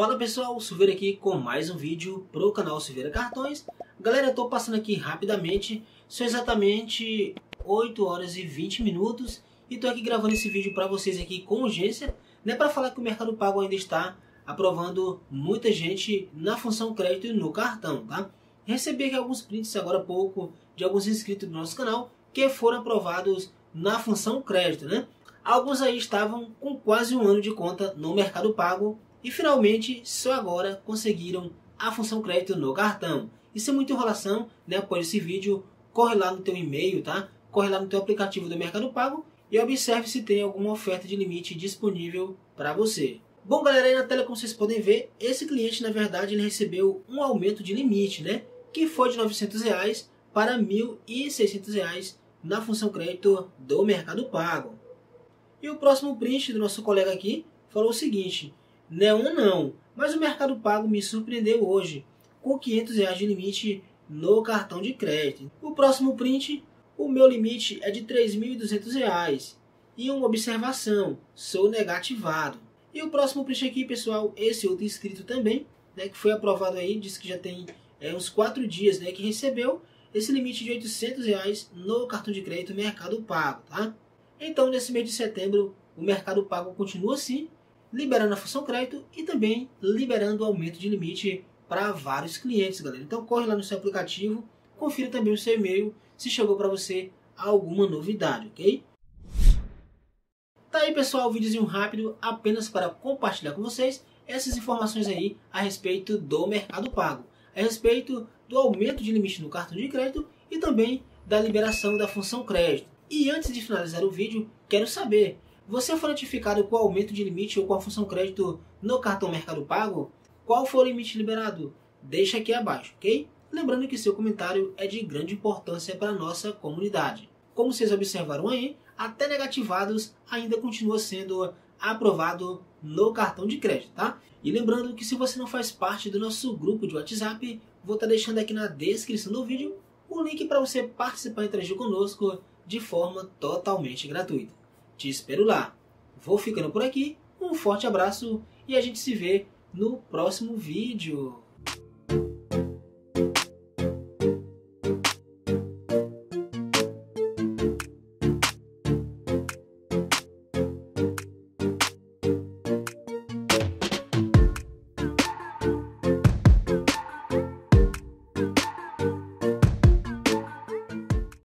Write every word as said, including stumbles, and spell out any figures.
Fala pessoal, Silveira aqui com mais um vídeo para o canal Silveira Cartões. Galera, eu estou passando aqui rapidamente, são exatamente oito horas e vinte minutos e estou aqui gravando esse vídeo para vocês aqui com urgência, né, para falar que o Mercado Pago ainda está aprovando muita gente na função crédito no cartão, tá? Recebi aqui alguns prints agora há pouco de alguns inscritos do nosso canal que foram aprovados na função crédito, né? Alguns aí estavam com quase um ano de conta no Mercado Pago e finalmente só agora conseguiram a função crédito no cartão. E sem muita enrolação, né, após esse vídeo, corre lá no teu e-mail, tá? Corre lá no teu aplicativo do Mercado Pago e observe se tem alguma oferta de limite disponível para você. Bom galera, aí na tela como vocês podem ver, esse cliente na verdade ele recebeu um aumento de limite, né? Que foi de novecentos reais para mil e seiscentos reais na função crédito do Mercado Pago. E o próximo print do nosso colega aqui falou o seguinte: não, não, mas o Mercado Pago me surpreendeu hoje, com quinhentos reais de limite no cartão de crédito. O próximo print, o meu limite é de três mil e duzentos reais. E uma observação, sou negativado. E o próximo print aqui, pessoal, esse outro inscrito também, né, que foi aprovado aí, disse que já tem é, uns quatro dias, né, que recebeu esse limite de oitocentos reais no cartão de crédito Mercado Pago, tá? Então, nesse mês de setembro, o Mercado Pago continua assim, liberando a função crédito e também liberando o aumento de limite para vários clientes, galera. Então, corre lá no seu aplicativo, confira também o seu e-mail, se chegou para você alguma novidade, ok? Tá aí, pessoal, um videozinho rápido, apenas para compartilhar com vocês essas informações aí a respeito do Mercado Pago, a respeito do aumento de limite no cartão de crédito e também da liberação da função crédito. E antes de finalizar o vídeo, quero saber, você foi notificado com o aumento de limite ou com a função crédito no cartão Mercado Pago? Qual foi o limite liberado? Deixa aqui abaixo, ok? Lembrando que seu comentário é de grande importância para a nossa comunidade. Como vocês observaram aí, até negativados ainda continua sendo aprovado no cartão de crédito, tá? E lembrando que se você não faz parte do nosso grupo de WhatsApp, vou estar deixando aqui na descrição do vídeo o link para você participar e interagir conosco de forma totalmente gratuita. Te espero lá. Vou ficando por aqui, um forte abraço e a gente se vê no próximo vídeo.